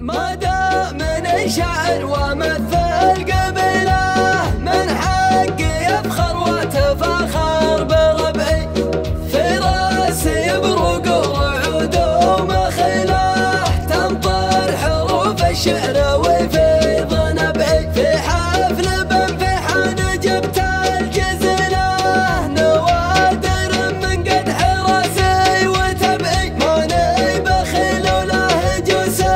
ما دام نشعر ومثل قبيله من حقي افخر واتفاخر بربعي، في راسي بروق وعود ومخيله تمطر حروف الشعر وفيض نبعي، في حفل بن فيحان جبت الجزيله نوادر من قد حراسي وتبعي، ماني بخيل ولا هجوسي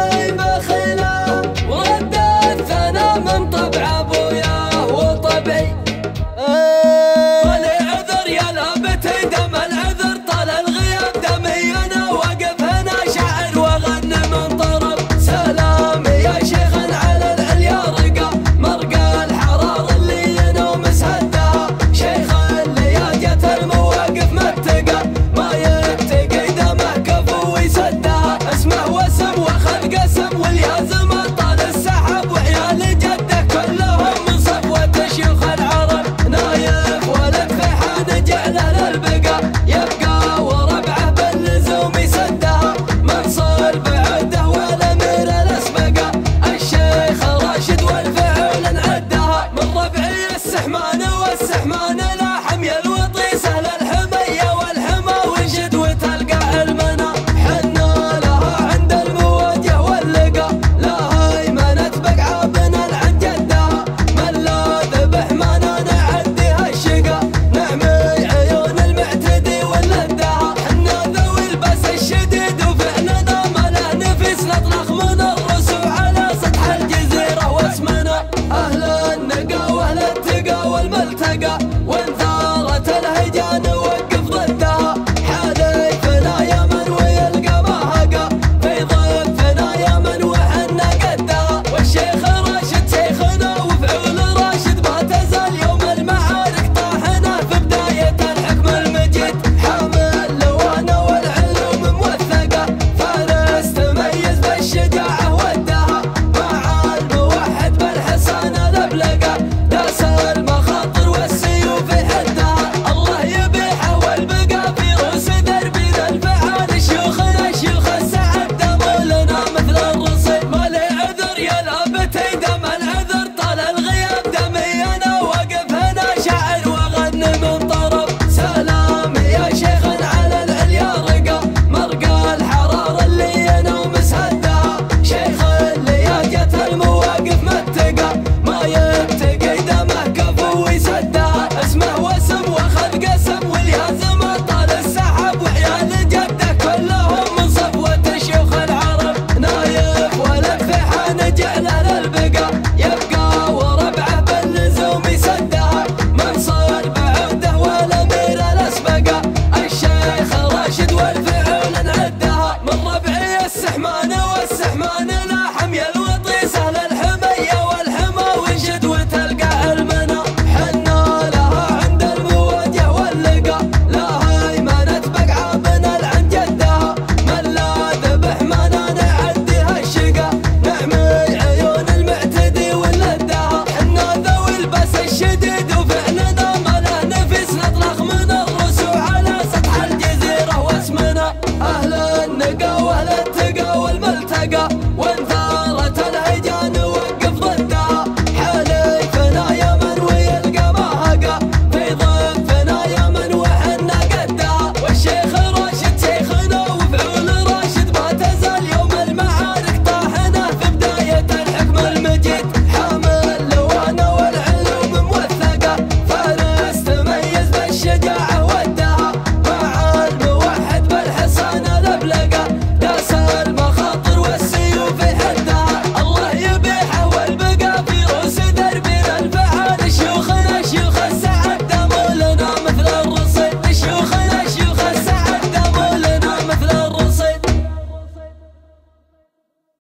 I got